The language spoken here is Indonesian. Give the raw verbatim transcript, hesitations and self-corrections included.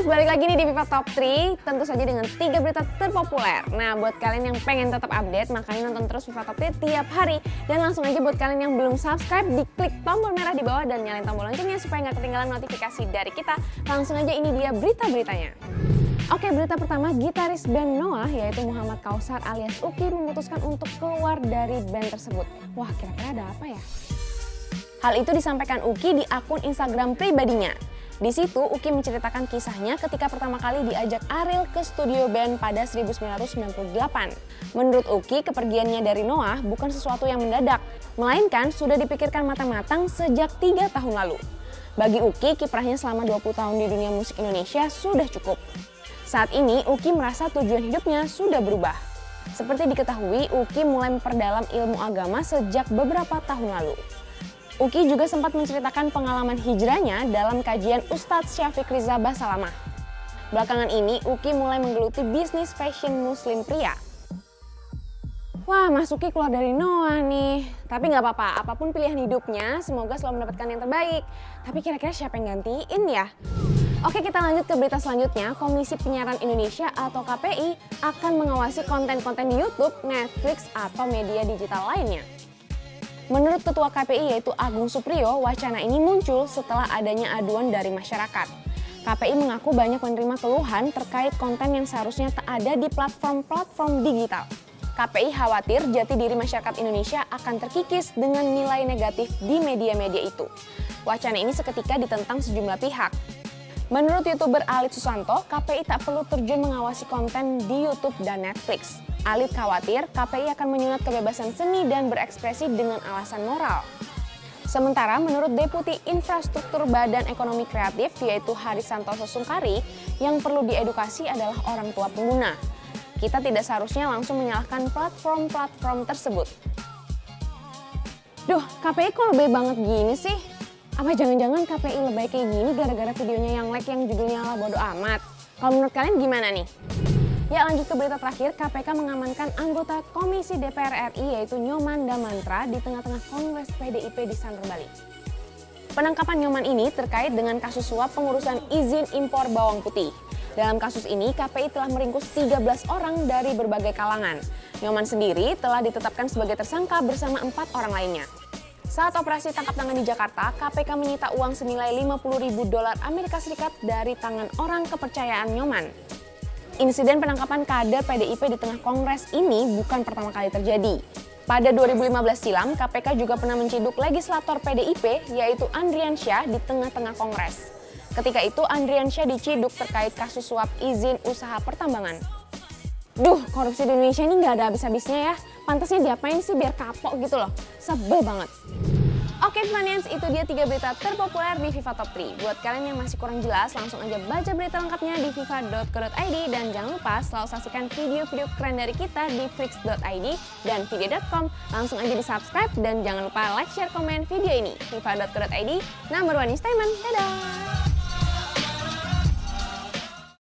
Vivanians, balik lagi nih di Viva Top tiga, tentu saja dengan tiga berita terpopuler. Nah, buat kalian yang pengen tetap update, makanya nonton terus Viva Top tiga tiap hari. Dan langsung aja buat kalian yang belum subscribe, diklik tombol merah di bawah dan nyalain tombol loncengnya supaya nggak ketinggalan notifikasi dari kita. Langsung aja, ini dia berita-beritanya. Oke, berita pertama, gitaris band Noah yaitu Muhammad Kausar alias Uki memutuskan untuk keluar dari band tersebut. Wah, kira-kira ada apa ya? Hal itu disampaikan Uki di akun Instagram pribadinya. Di situ Uki menceritakan kisahnya ketika pertama kali diajak Ariel ke studio band pada seribu sembilan ratus sembilan puluh delapan. Menurut Uki, kepergiannya dari Noah bukan sesuatu yang mendadak, melainkan sudah dipikirkan matang-matang sejak tiga tahun lalu. Bagi Uki, kiprahnya selama dua puluh tahun di dunia musik Indonesia sudah cukup. Saat ini, Uki merasa tujuan hidupnya sudah berubah. Seperti diketahui, Uki mulai memperdalam ilmu agama sejak beberapa tahun lalu. Uki juga sempat menceritakan pengalaman hijrahnya dalam kajian Ustadz Syafiq Riza Basalamah. Belakangan ini, Uki mulai menggeluti bisnis fashion muslim pria. Wah, Mas Uki keluar dari Noah nih. Tapi nggak apa-apa, apapun pilihan hidupnya, semoga selalu mendapatkan yang terbaik. Tapi kira-kira siapa yang gantiin ya? Oke, kita lanjut ke berita selanjutnya. Komisi Penyiaran Indonesia atau K P I akan mengawasi konten-konten di YouTube, Netflix, atau media digital lainnya. Menurut Ketua K P I yaitu Agung Supriyo, wacana ini muncul setelah adanya aduan dari masyarakat. K P I mengaku banyak menerima keluhan terkait konten yang seharusnya tak ada di platform-platform digital. K P I khawatir jati diri masyarakat Indonesia akan terkikis dengan nilai negatif di media-media itu. Wacana ini seketika ditentang sejumlah pihak. Menurut YouTuber Alit Susanto, K P I tak perlu terjun mengawasi konten di YouTube dan Netflix. Alit khawatir K P I akan menyunat kebebasan seni dan berekspresi dengan alasan moral. Sementara menurut Deputi Infrastruktur Badan Ekonomi Kreatif yaitu Hari Santoso Sungkari, yang perlu diedukasi adalah orang tua pengguna. Kita tidak seharusnya langsung menyalahkan platform-platform tersebut. Duh, K P I kok lebih banget gini sih? Apa jangan-jangan K P I lebay kayak gini gara-gara videonya yang like yang judulnya lah bodo amat? Kalau menurut kalian gimana nih? Ya, lanjut ke berita terakhir, K P K mengamankan anggota Komisi D P R R I yaitu Nyoman Dhamantra di tengah-tengah Kongres P D I P di Sanur, Bali. Penangkapan Nyoman ini terkait dengan kasus suap pengurusan izin impor bawang putih. Dalam kasus ini, K P I telah meringkus tiga belas orang dari berbagai kalangan. Nyoman sendiri telah ditetapkan sebagai tersangka bersama empat orang lainnya. Saat operasi tangkap tangan di Jakarta, K P K menyita uang senilai lima puluh ribu dolar Amerika Serikat dari tangan orang kepercayaan Nyoman. Insiden penangkapan kader P D I P di tengah Kongres ini bukan pertama kali terjadi. Pada dua ribu lima belas silam, K P K juga pernah menciduk legislator P D I P yaitu Andriansyah di tengah-tengah Kongres. Ketika itu, Andriansyah diciduk terkait kasus suap izin usaha pertambangan. Duh, korupsi di Indonesia ini nggak ada habis-habisnya ya. Pantasnya diapain sih biar kapok gitu loh. Sebel banget. Oke Vivanians, itu dia tiga berita terpopuler di Viva Top tiga. Buat kalian yang masih kurang jelas, langsung aja baca berita lengkapnya di viva dot co dot i d. Dan jangan lupa selalu saksikan video-video keren dari kita di flix dot i d dan video dot com. Langsung aja di subscribe dan jangan lupa like, share, komen video ini. viva dot co dot i d, number one entertainment. Dadah!